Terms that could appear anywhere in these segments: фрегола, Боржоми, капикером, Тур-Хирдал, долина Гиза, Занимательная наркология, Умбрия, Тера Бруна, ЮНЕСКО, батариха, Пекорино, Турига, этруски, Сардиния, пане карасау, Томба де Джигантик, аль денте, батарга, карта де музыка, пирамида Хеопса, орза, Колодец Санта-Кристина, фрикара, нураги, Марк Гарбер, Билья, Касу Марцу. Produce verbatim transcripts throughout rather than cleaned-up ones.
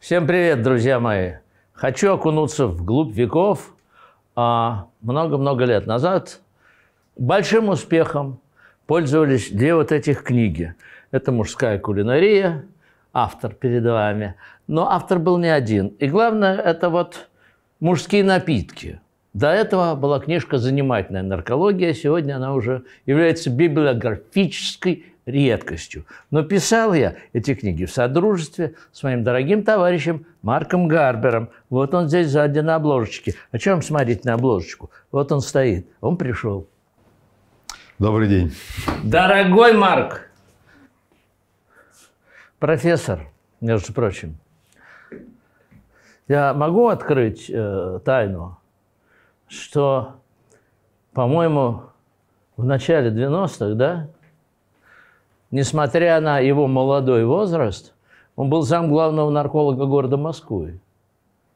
Всем привет, друзья мои! Хочу окунуться вглубь веков. Много-много лет назад большим успехом пользовались две вот этих книги. Это «Мужская кулинария», автор перед вами. Но автор был не один. И главное, это вот «Мужские напитки». До этого была книжка «Занимательная наркология». Сегодня она уже является библиографической редкостью. Но писал я эти книги в содружестве с моим дорогим товарищем Марком Гарбером. Вот он здесь сзади на обложечке. О чем смотреть на обложечку? Вот он стоит. Он пришел. Добрый день. Дорогой Марк! Профессор, между прочим. Я могу открыть э, тайну, что, по-моему, в начале девяностых, да? Несмотря на его молодой возраст, он был зам главного нарколога города Москвы.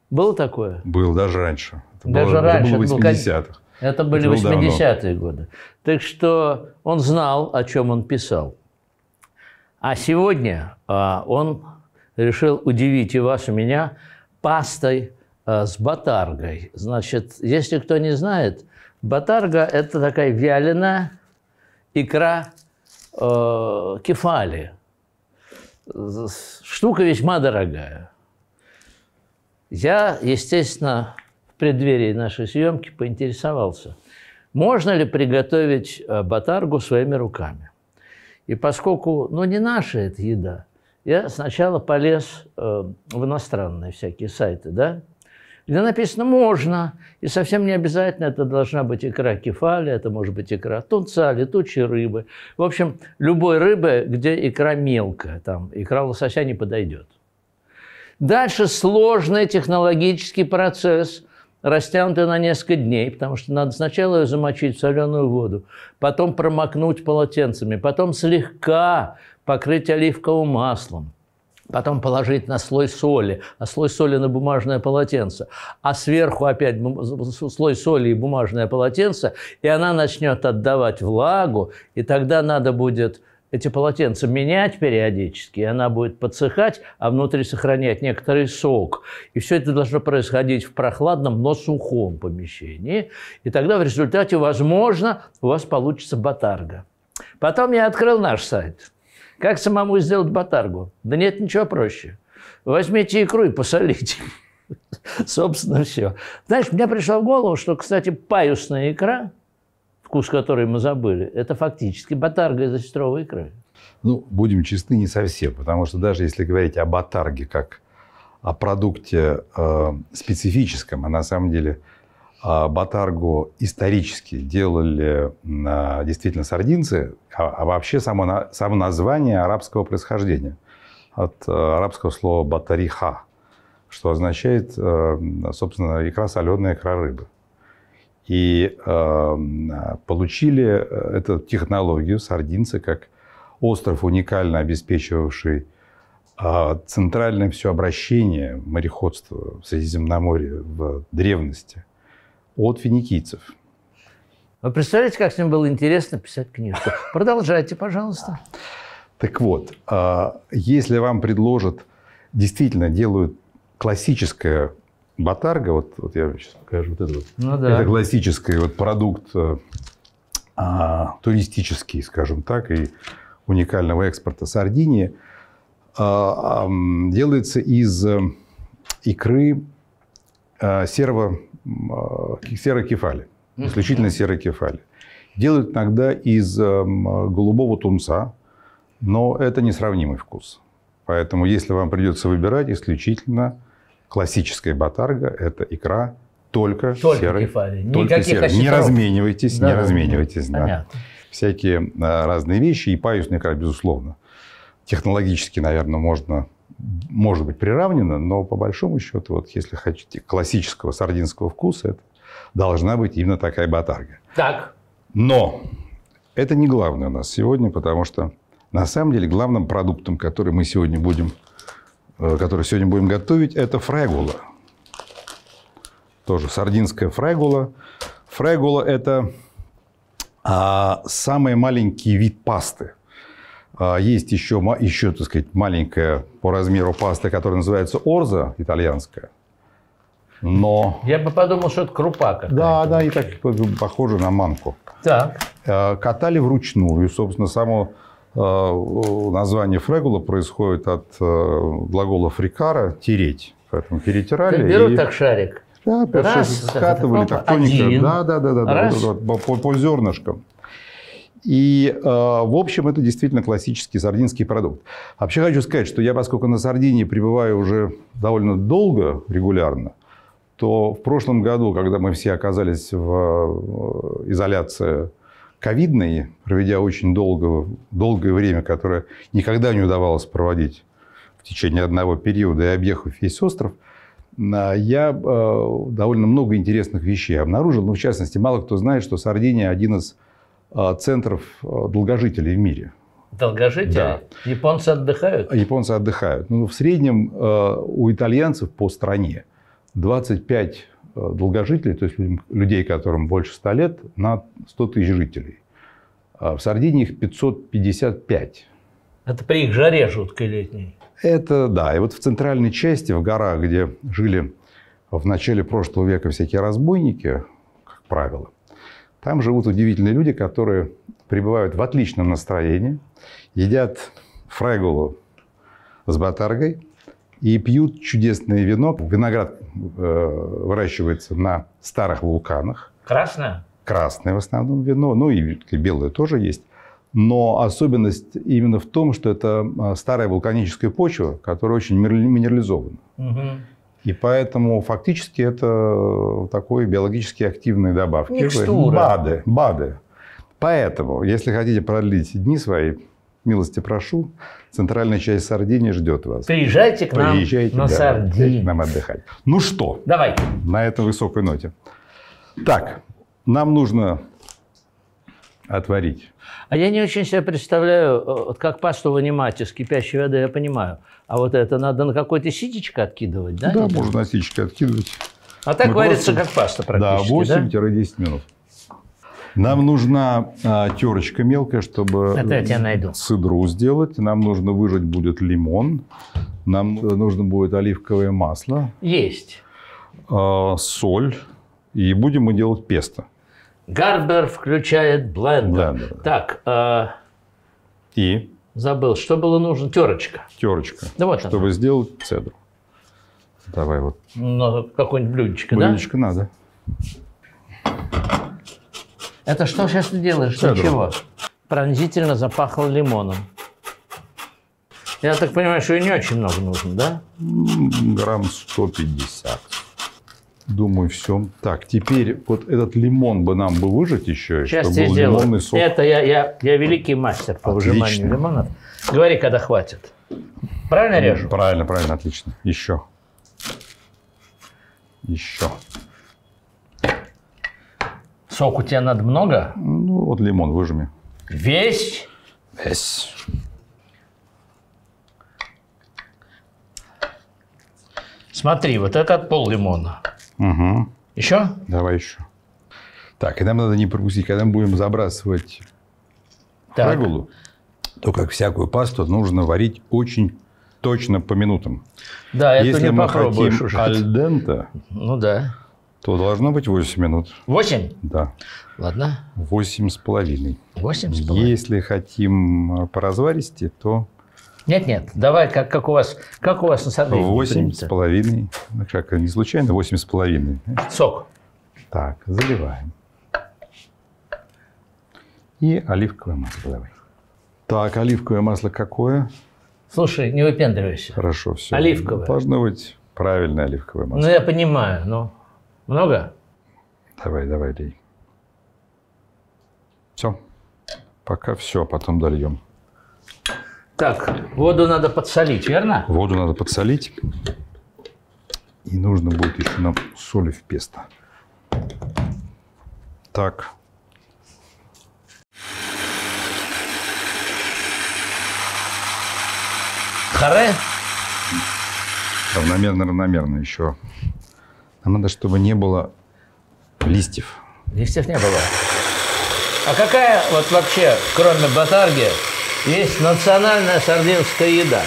Было такое? Был, даже раньше. Это даже было, раньше. Это было в восьмидесятых. Это были восьмидесятые годы. Так что он знал, о чем он писал. А сегодня а, он решил удивить и вас, и меня пастой а, с батаргой. Значит, если кто не знает, батарга – это такая вяленая икра кефали. Штука весьма дорогая. Я, естественно, в преддверии нашей съемки поинтересовался, можно ли приготовить батаргу своими руками. И поскольку, ну, не наша эта еда, я сначала полез в иностранные всякие сайты, да, где написано «можно», и совсем не обязательно это должна быть икра кефали, это может быть икра тунца, летучей рыбы. В общем, любой рыбы, где икра мелкая, там икра лосося не подойдет. Дальше сложный технологический процесс, растянутый на несколько дней, потому что надо сначала ее замочить в соленую воду, потом промокнуть полотенцами, потом слегка покрыть оливковым маслом. Потом положить на слой соли, а слой соли на бумажное полотенце, а сверху опять слой соли и бумажное полотенце, и она начнет отдавать влагу, и тогда надо будет эти полотенца менять периодически, и она будет подсыхать, а внутри сохранять некоторый сок. И все это должно происходить в прохладном, но сухом помещении, и тогда в результате, возможно, у вас получится батарга. Потом я открыл наш сайт. Как самому сделать батаргу? Да нет, ничего проще. Возьмите икру и посолите. Собственно, все. Знаешь, мне пришло в голову, что, кстати, паюсная икра, вкус которой мы забыли, это фактически батарга из осетровой икры. Ну, будем честны, не совсем. Потому что даже если говорить о батарге как о продукте э, специфическом, а на самом деле э, батаргу исторически делали э, действительно сардинцы, а вообще само, само название арабского происхождения, от арабского слова «батариха», что означает, собственно, икра соленая, икра рыбы. И э, получили эту технологию сардинцы как остров, уникально обеспечивавший э, центральное все обращение мореходства в Средиземноморье в древности от финикийцев. Вы представляете, как с ним было интересно писать книжку? Продолжайте, пожалуйста. Так вот, если вам предложат, действительно делают классическое батарга, вот, вот я сейчас покажу, вот это вот, ну, да. Это классический вот продукт а, туристический, скажем так, и уникального экспорта Сардинии, а, а, делается из икры а, серого, а, серой кефали. Исключительно серой кефали. Делают иногда из голубого тунца, но это несравнимый вкус. Поэтому, если вам придется выбирать, исключительно классическая батарга – это икра только, только серой. Кефали. Только серой. Не разменивайтесь, да, не да, разменивайтесь да. на всякие разные вещи. И паюсная икра, безусловно, технологически, наверное, можно, может быть приравнена, но по большому счету, вот, если хотите классического сардинского вкуса, это должна быть именно такая батарга. Так. Но это не главное у нас сегодня, потому что на самом деле главным продуктом, который мы сегодня будем, который сегодня будем готовить, это фрегола. Тоже сардинская фрегола. Фрегола – это а, самый маленький вид пасты. Есть еще, еще, так сказать, маленькая по размеру паста, которая называется орза, итальянская. Но... Я бы подумал, что это крупа какая-то. Да, да, и так похоже на манку. Так. Катали вручную. И, собственно, само название фрегола происходит от глагола фрикара – тереть. Поэтому перетирали. Берут и... так шарик. Да, раз, скатывали, так, так тоненько. Да, да, да, да, да, да, да, по, по зернышкам. И, э, в общем, это действительно классический сардинский продукт. Вообще хочу сказать, что я, поскольку на Сардинии пребываю уже довольно долго, регулярно, то в прошлом году, когда мы все оказались в изоляции ковидной, проведя очень долго, долгое время, которое никогда не удавалось проводить в течение одного периода, и объехав весь остров, я довольно много интересных вещей обнаружил. Ну, в частности, мало кто знает, что Сардиния – один из центров долгожителей в мире. Долгожители? Да. Японцы отдыхают? Японцы отдыхают. Ну, в среднем у итальянцев по стране двадцать пять долгожителей, то есть людей, которым больше ста лет, на сто тысяч жителей. В Сардинии их пятьсот пятьдесят пять. Это при их жаре жуткой летней. Это да. И вот в центральной части, в горах, где жили в начале прошлого века всякие разбойники, как правило, там живут удивительные люди, которые пребывают в отличном настроении, едят фреголу с батаргой и пьют чудесное вино. Виноград э, выращивается на старых вулканах. Красное? Красное в основном вино. Ну и белое тоже есть. Но особенность именно в том, что это старая вулканическая почва, которая очень минерализована. Угу. И поэтому фактически это такой биологически активные добавки. Микстура. Бады, бады. Поэтому, если хотите продлить дни свои, милости прошу, центральная часть Сардинии ждет вас. Приезжайте к нам Приезжайте, на да, Сардинию. К нам отдыхать. Ну что? Давай. На этой высокой ноте. Так, нам нужно... Отварить. А я не очень себе представляю, вот как пасту вынимать из кипящей воды, я понимаю. А вот это надо на какой-то ситечко откидывать, да? Да, можно на ситечко откидывать. А так Мы варится просто... как паста практически, да? восемь-десять да? минут. Нам нужна а, терочка мелкая, чтобы это я тебя найду. Сыдру сделать. Нам нужно выжать будет лимон. Нам нужно будет оливковое масло. Есть. А, соль. И будем мы делать песто. Гарбер включает блендер. блендер. Так, э, и забыл, что было нужно? Терочка. Терочка, да вот чтобы она. Сделать цедру. Давай вот. Ну, какое-нибудь блюдечко, блюдечко, да? Блюдечко надо. Это что сейчас ты делаешь? Цедру. Ничего. Пронзительно запахло лимоном. Я так понимаю, что ее не очень много нужно, да? Грамм сто пятьдесят. Думаю, все. Так, теперь вот этот лимон бы нам бы выжать еще. Сейчас чтобы я был лимонный сок. Это я, я, я великий мастер по отлично. Выжиманию лимонов. Говори, когда хватит. Правильно режу? Правильно, правильно, отлично. Еще. Еще. Сок у тебя надо много? Ну, вот лимон выжми. Весь? Весь. Смотри, вот это от пол лимона. Угу. Еще? Давай еще. Так, и нам надо не пропустить. Когда мы будем забрасывать фреголу, то, как всякую пасту, нужно варить очень точно по минутам. Да, это не попробуешь уже. Если мы хотим аль денте, ну, да. то должно быть восемь минут. восемь? Да. Ладно. восемь с половиной. восемь с половиной? Если хотим по разваристи, то... Нет, нет, давай, как, как у вас, как у вас на Сардинии. Восемь с половиной, как не случайно, восемь с половиной. Сок. Так, заливаем. И оливковое масло давай. Так, оливковое масло какое? Слушай, не выпендривайся. Хорошо, все. Оливковое. Должно быть правильное оливковое масло. Ну, я понимаю, но много? Давай, давай, лей. Все. Пока все, потом дольем. Так, воду надо подсолить, верно? Воду надо подсолить. И нужно будет еще нам соли в песто. Так. Харе? Равномерно, равномерно еще. Нам надо, чтобы не было листьев. Листьев не было. А какая вот вообще, кроме батарги... Есть национальная сардинская еда.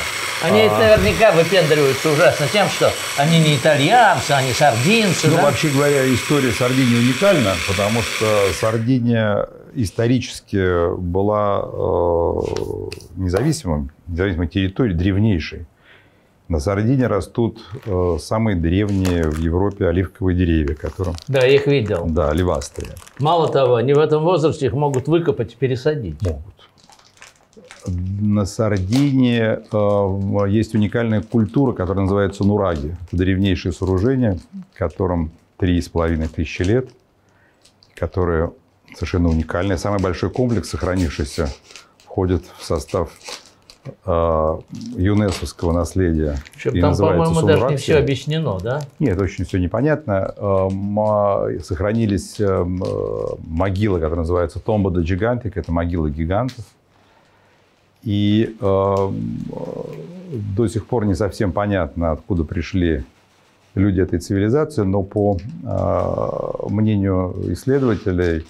Они а-а-а. наверняка выпендриваются ужасно тем, что они не итальянцы, они сардинцы. Ну, да? Вообще говоря, история Сардинии уникальна, потому что Сардиния исторически была э, независимой, независимой территорией, древнейшей. На Сардинии растут э, самые древние в Европе оливковые деревья, которым... Да, я их видел. Да, оливастые. Мало того, они в этом возрасте их могут выкопать и пересадить. Могут. На Сардинии э, есть уникальная культура, которая называется нураги. Это древнейшее сооружение, которым три с половиной тысячи лет, которое совершенно уникальное. Самый большой комплекс, сохранившийся, входит в состав э, юнесковского наследия. И там, по-моему, даже не все объяснено, да? Нет, очень все непонятно. Э, сохранились э, могилы, которые называются Томба де Джигантик. Это могилы гигантов. И э, до сих пор не совсем понятно, откуда пришли люди этой цивилизации, но по э, мнению исследователей,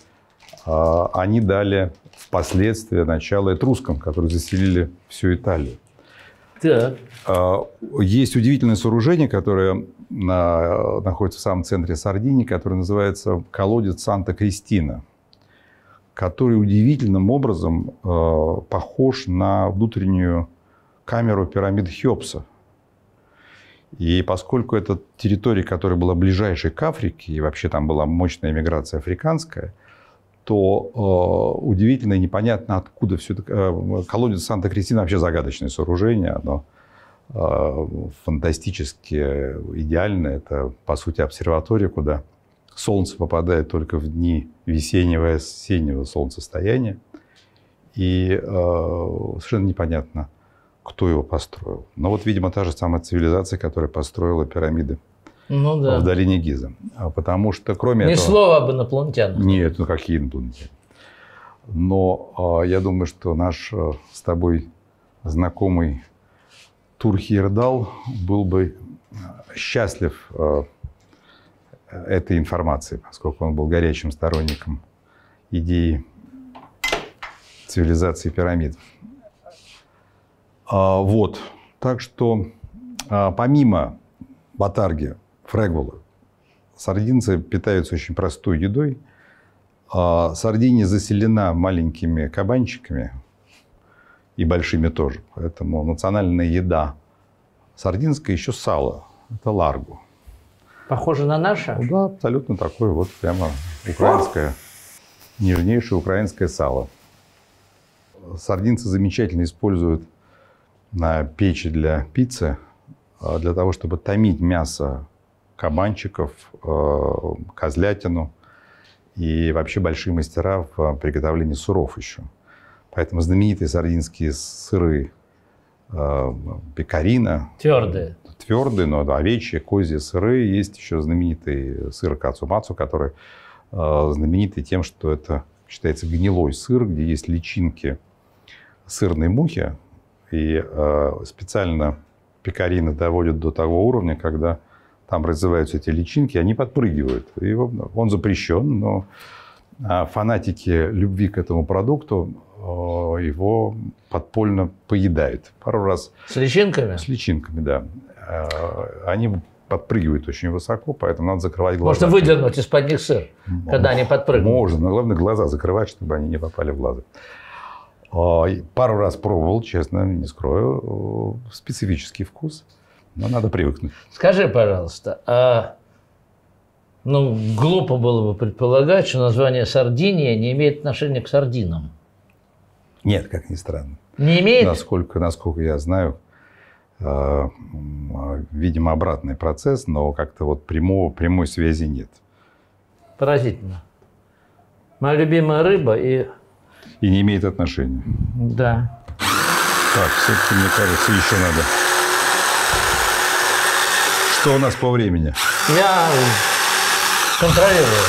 э, они дали впоследствии начало этрускам, которые заселили всю Италию. Да. Э, есть удивительное сооружение, которое на, находится в самом центре Сардинии, которое называется «Колодец Санта-Кристина», который удивительным образом э, похож на внутреннюю камеру пирамиды Хеопса. И поскольку это территория, которая была ближайшей к Африке, и вообще там была мощная миграция африканская, то э, удивительно и непонятно, откуда все это... Э, колодец Санта-Кристина вообще загадочное сооружение, оно э, фантастически идеальное. Это, по сути, обсерватория, куда... Солнце попадает только в дни весеннего и осеннего солнцестояния. И э, совершенно непонятно, кто его построил. Но вот, видимо, та же самая цивилизация, которая построила пирамиды ну, да. в долине Гиза. Потому что, кроме Ни этого... Ни слова об инопланетянах. Нет, ну какие инопланетяне. Но э, я думаю, что наш э, с тобой знакомый Тур-Хирдал был бы счастлив... Э, этой информации, поскольку он был горячим сторонником идеи цивилизации пирамид. А, вот. Так что а, помимо батарги, фреголы, сардинцы питаются очень простой едой. А, Сардиния заселена маленькими кабанчиками и большими тоже. Поэтому национальная еда сардинская еще сало. Это ларго. Похоже на наше? Ну, да, абсолютно такое вот прямо украинское, нежнейшее украинское сало. Сардинцы замечательно используют на печи для пиццы, для того, чтобы томить мясо кабанчиков, козлятину. И вообще большие мастера в приготовлении сыров еще. Поэтому знаменитые сардинские сыры пекорино. Твердые. Твердые, но овечьи, козьи сыры. Есть еще знаменитый сыр Касу Марцу, который э, знаменитый тем, что это считается гнилой сыр, где есть личинки сырной мухи. И э, специально пекорино доводят до того уровня, когда там развиваются эти личинки, они подпрыгивают. И он запрещен, но фанатики любви к этому продукту э, его подпольно поедают. Пару раз... С личинками? С личинками, да. Они подпрыгивают очень высоко, поэтому надо закрывать глаза. Можно выдернуть из-под них сыр, можно, когда они подпрыгивают. Можно, но главное глаза закрывать, чтобы они не попали в глаза. Пару раз пробовал, честно, не скрою, специфический вкус, но надо привыкнуть. Скажи, пожалуйста, а, ну, глупо было бы предполагать, что название Сардиния не имеет отношения к сардинам. Нет, как ни странно. Не имеет? Насколько, насколько я знаю... Видимо, обратный процесс, но как-то вот прямого, прямой связи нет. Поразительно. Моя любимая рыба и... И не имеет отношения. Да. Так, все-таки, мне кажется, еще надо. Что у нас по времени? Я контролирую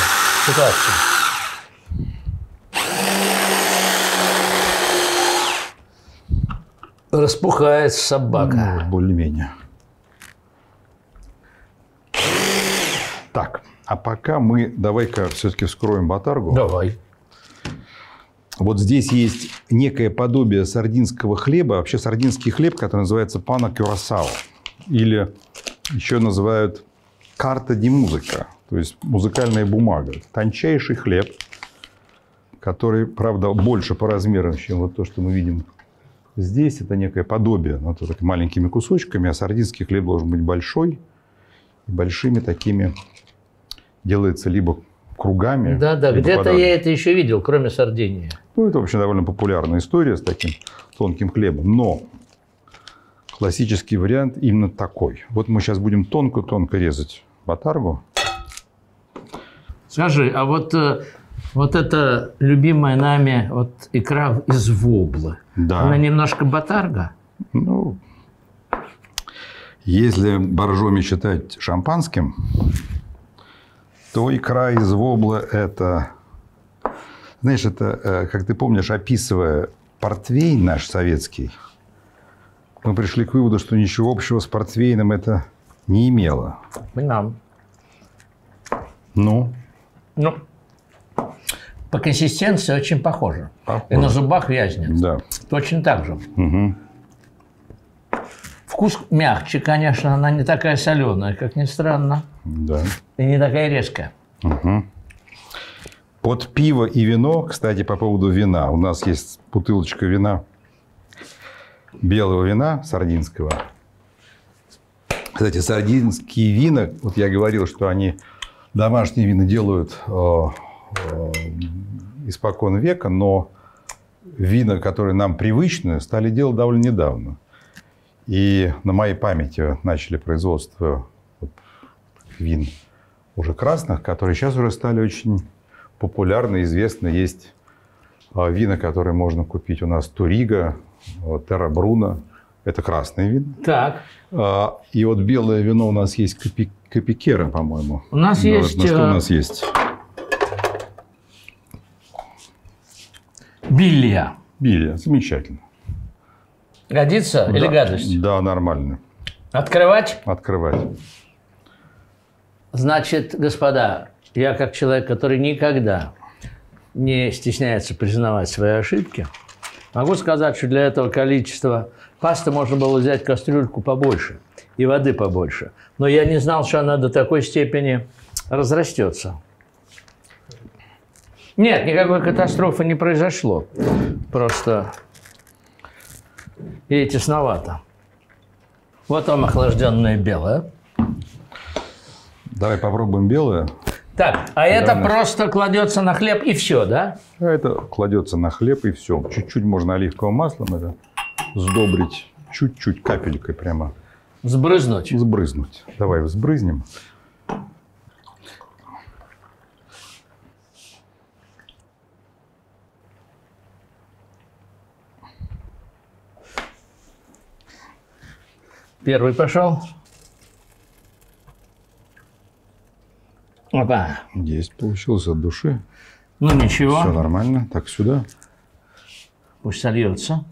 ситуацию. Распухает собака. Ну, более-менее. Так, а пока мы давай-ка все-таки вскроем батаргу. Давай. Вот здесь есть некое подобие сардинского хлеба. Вообще сардинский хлеб, который называется пане карасау. Или еще называют карта де музыка. То есть музыкальная бумага. Тончайший хлеб, который, правда, больше по размерам, чем вот то, что мы видим здесь. Это некое подобие. Но это так маленькими кусочками. А сардинский хлеб должен быть большой. И большими такими делается либо кругами. Да, да, где-то я это еще видел, кроме Сардинии. Ну, это вообще довольно популярная история с таким тонким хлебом. Но классический вариант именно такой. Вот мы сейчас будем тонко-тонко резать батаргу. Скажи, а вот, вот эта любимая нами вот икра из вобла, да, она немножко батарга? Ну, если боржоми считать шампанским, то икра из вобла – это, знаешь, это, как ты помнишь, описывая портвейн наш советский, мы пришли к выводу, что ничего общего с портвейном это не имело. Мы нам. Ну? Ну, по консистенции очень похоже. Похоже. И на зубах вязнет. Да. Точно так же. Угу. Вкус мягче, конечно, она не такая соленая, как ни странно. Да. И не такая резкая. Угу. Под пиво и вино, кстати, по поводу вина. У нас есть бутылочка вина, белого вина сардинского. Кстати, сардинские вина, вот я говорил, что они домашние вина делают э, э, испокон века, но вина, которые нам привычны, стали делать довольно недавно. И на моей памяти начали производство вин уже красных, которые сейчас уже стали очень популярны, известны. Есть вина, которые можно купить у нас: Турига, Тера Бруна. Это красные вина. Так. И вот белое вино у нас есть капи... капикером, по-моему. У нас да, есть... Что у нас есть? Билья. Билья. Замечательно. Годится да, или гадость? Да, нормально. Открывать? Открывать. Значит, господа, я как человек, который никогда не стесняется признавать свои ошибки, могу сказать, что для этого количества пасты можно было взять кастрюльку побольше и воды побольше. Но я не знал, что она до такой степени разрастется. Нет, никакой катастрофы не произошло. Просто... И тесновато. Вот вам охлажденное белое. Давай попробуем белое. Так, а это Давай. просто кладется на хлеб и все, да? А это кладется на хлеб и все. Чуть-чуть можно оливковым маслом это сдобрить. Чуть-чуть, капелькой прямо. Сбрызнуть? Сбрызнуть. Давай взбрызнем. Первый пошел. Опа. Здесь получилось от души. Ну ничего. Все нормально. Так, сюда. Пусть сольется.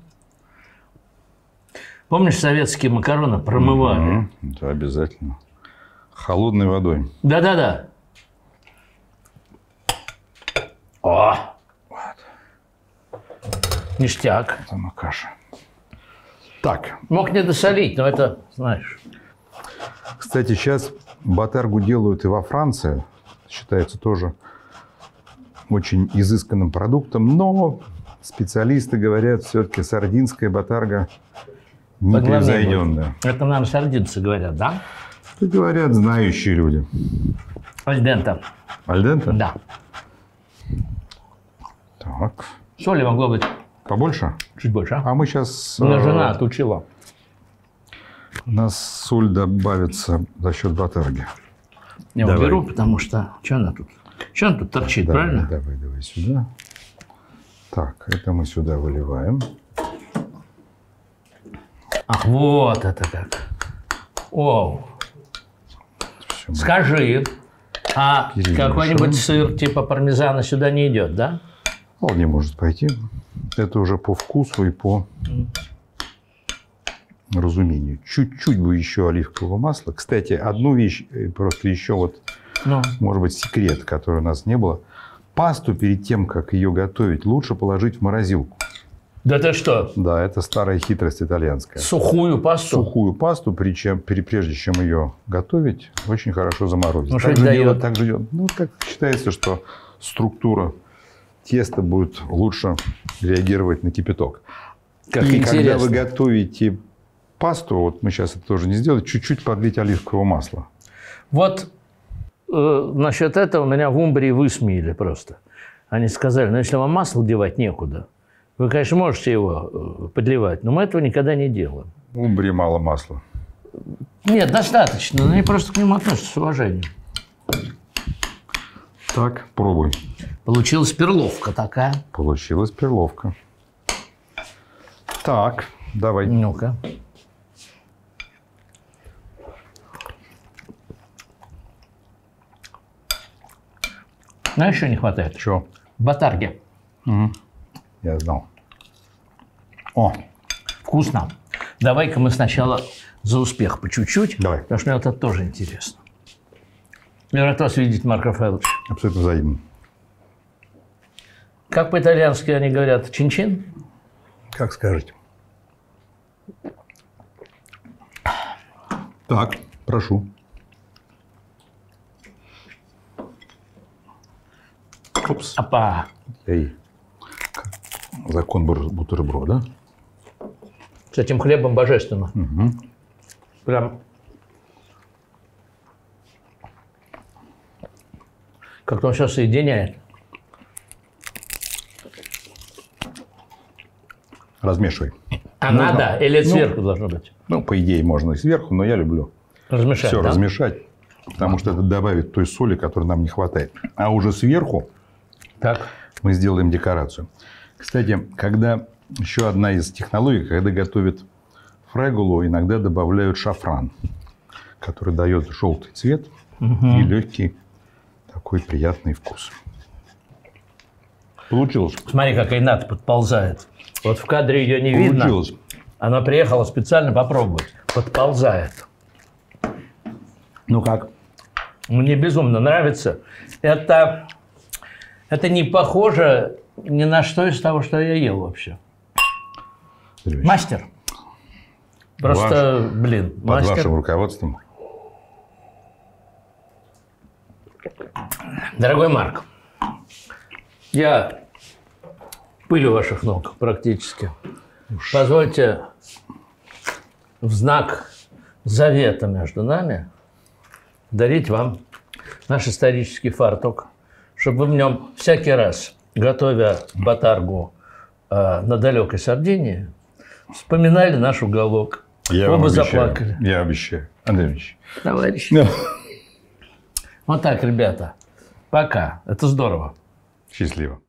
Помнишь, советские макароны промывали? Угу. Да, обязательно. Холодной водой. Да-да-да. О! Вот. Ништяк. Вот она каша. Так. Мог не досолить, но это, знаешь. Кстати, сейчас батаргу делают и во Франции. Считается тоже очень изысканным продуктом. Но специалисты говорят, все-таки сардинская батарга непревзойденная. Это нам сардинцы говорят, да? Это говорят знающие люди. Аль денте. Аль денте? Да. Так. Соли могло быть побольше? Чуть больше. А, а мы сейчас... Меня жена отучила. У нас соль добавится за счет батарги. Я давай. уберу, потому что... Что она тут? Что она тут торчит, давай, правильно? Давай, давай сюда. Так, это мы сюда выливаем. Ах, вот это как. О. Скажи, а какой-нибудь сыр типа пармезана сюда не идет, да? Он не может пойти. Это уже по вкусу и по разумению. Чуть-чуть бы еще оливкового масла. Кстати, одну вещь, просто еще вот, ну. может быть, секрет, который у нас не было. Пасту перед тем, как ее готовить, лучше положить в морозилку. Да ты что? Да, это старая хитрость итальянская. Сухую пасту? Сухую пасту, причем, прежде чем ее готовить, очень хорошо заморозить. Ну, так, же дело, так же дело. Ну, так считается, что структура теста будет лучше реагировать на кипяток. Как И интересно. Когда вы готовите пасту, вот мы сейчас это тоже не сделаем, чуть-чуть подлить оливкового масла. Вот э, насчет этого меня в Умбрии высмеяли просто. Они сказали, ну, если вам масло девать некуда, вы, конечно, можете его подливать, но мы этого никогда не делаем. В Умбрии мало масла. Нет, достаточно. Но они просто к нему относятся с уважением. Так, пробуй. Получилась перловка такая. Получилась перловка. Так, давай. Ну-ка. Но еще не хватает. Чего? Батарги. Угу. Я знал. О, вкусно. Давай-ка мы сначала за успех по чуть-чуть. Давай. Потому что мне это тоже интересно. Я рад вас видеть, Марк Рафаэлович. Абсолютно взаимно. Как по-итальянски они говорят? Чин-чин? Как скажете. Так, прошу. Опс. Опа. Эй. Закон бутерброда. С этим хлебом божественно. Угу. Прям как-то он сейчас соединяет. Размешивай. А нужно... надо или ну, сверху должно быть? Ну, по идее, можно и сверху, но я люблю размешать, все да? размешать, потому что это добавит той соли, которой нам не хватает. А уже сверху так. мы сделаем декорацию. Кстати, когда еще одна из технологий, когда готовят фреголу, иногда добавляют шафран, который дает желтый цвет угу. и легкий такой приятный вкус. Получилось. Смотри, как Айната подползает. Вот в кадре ее не Получилось. видно. Она приехала специально попробовать. Подползает. Ну как? Мне безумно нравится. Это, это не похоже... Ни на что из того, что я ел вообще. Мастер. Просто, Ваш, блин, под мастер. Под вашим руководством. Дорогой Марк, я пыль у ваших ног практически. Уж. Позвольте в знак завета между нами дарить вам наш исторический фартук, чтобы вы в нем всякий раз... готовя батаргу э, на далекой Сардинии, вспоминали наш уголок. Я Оба обещаю, заплакали. Я обещаю. Андрей Ильич. Товарищи. No. Вот так, ребята. Пока. Это здорово. Счастливо.